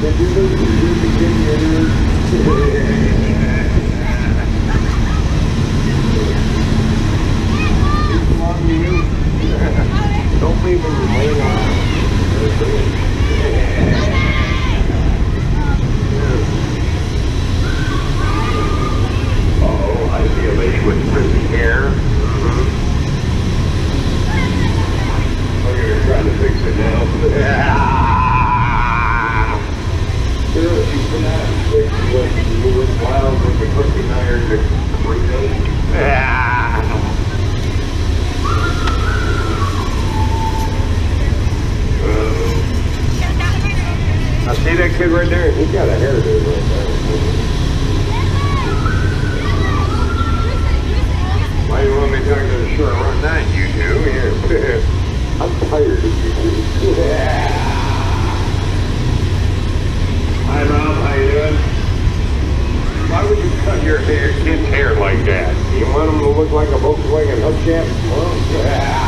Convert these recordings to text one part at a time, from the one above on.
Don't leave them laying on. I see a lady with frizzy hair. Oh, you're trying to fix it now. Girl, you cannot fix what you were wild with the cooking iron to breathe in. I see that kid right there. He's got a hairdo right there. Why do you want me talking to the short run? Not you do. Here. I'm tired of you two. Yeah. Hi, Rob. How you doing? Why would you cut your hair, kid's hair like that? You want him to look like a Volkswagen hubcap? Well, yeah.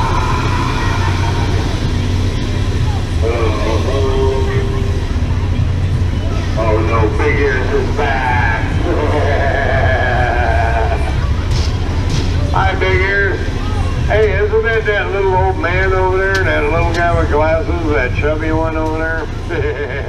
Oh, no. Big ears is back. Hi, Big Ears. Hey, isn't that that little old man over there, that little guy with glasses, that chubby one over there?